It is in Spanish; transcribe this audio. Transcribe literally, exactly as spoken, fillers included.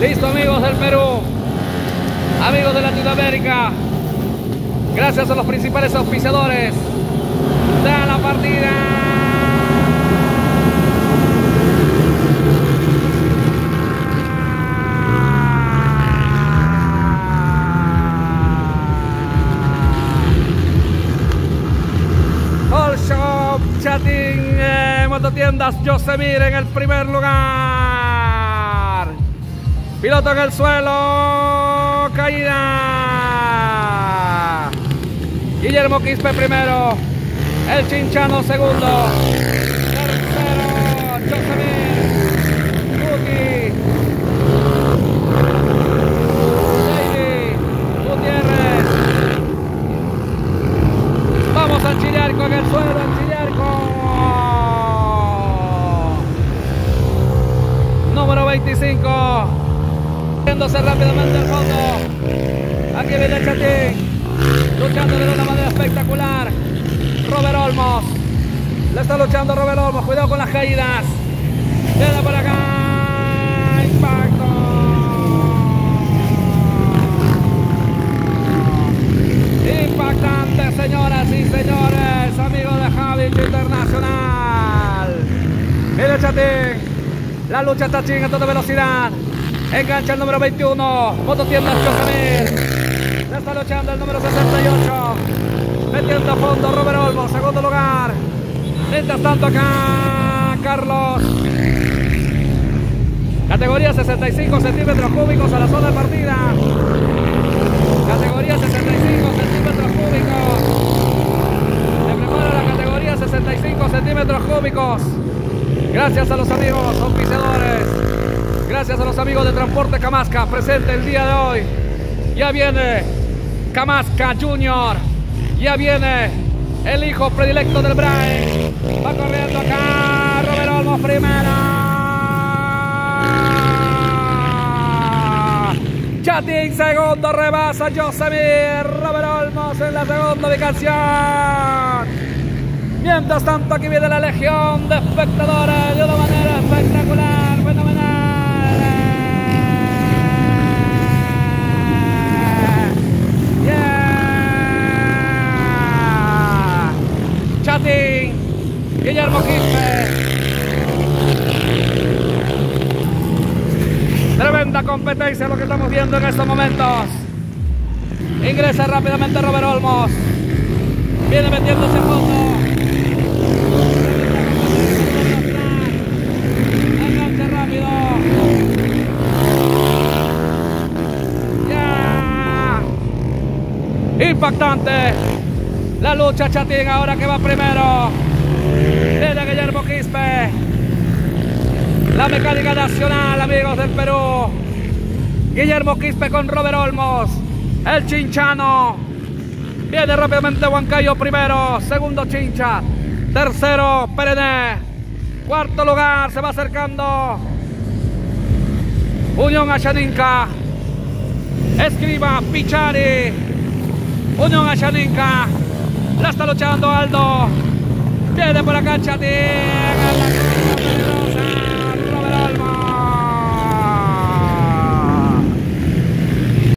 Listo, amigos del Perú, amigos de Latinoamérica, gracias a los principales auspiciadores de la partida. All Shop, Chatting, eh, Mototiendas, Yosemir en el primer lugar. Piloto en el suelo, caída. Guillermo Quispe primero, el Chinchano segundo, tercero, Yosemir, Yuki, Gutierrez. Vamos al Chilearco en el suelo, al Chilearco. Número veinticinco, yéndose rápidamente al fondo. Aquí viene Chatín, luchando de una manera espectacular. Robert Olmos, le está luchando Robert Olmos, cuidado con las caídas. Viene por acá, impacto. Impactante, señoras y señores, amigos de Javich Internacional. Mire Chatín, la lucha está chinga a toda velocidad. Engancha el número veintiuno, Mototiendas Chocamil. Le está luchando el número sesenta y ocho. Metiendo a fondo Robert Olmos, segundo lugar. Mientras tanto acá, Carlos. Categoría sesenta y cinco centímetros cúbicos a la zona de partida. Categoría sesenta y cinco centímetros cúbicos. Se prepara la categoría sesenta y cinco centímetros cúbicos. Gracias a los amigos auspiciadores. Gracias a los amigos de Transporte Camasca, presente el día de hoy. Ya viene Camasca Junior. Ya viene el hijo predilecto del Brian. Va corriendo acá Robert Olmos primero. Chatín segundo, rebasa Yosemir. Robert Olmos en la segunda ubicación. Mientras tanto aquí viene la legión de espectadores de una manera espectacular, fenomenal. Chatín, Guillermo Quispe. Tremenda competencia lo que estamos viendo en estos momentos. Ingresa rápidamente Robert Olmos. Viene metiéndose en fondo. Enganche rápido. Yeah. Impactante. La lucha Chatín ahora que va primero. Viene Guillermo Quispe. La mecánica nacional, amigos del Perú. Guillermo Quispe con Robert Olmos. El Chinchano. Viene rápidamente Huancayo primero. Segundo Chincha. Tercero Perené. Cuarto lugar se va acercando Unión Asháninka. Escriba Pichari. Unión Asháninka. La está luchando Aldo. Viene por acá Chatín.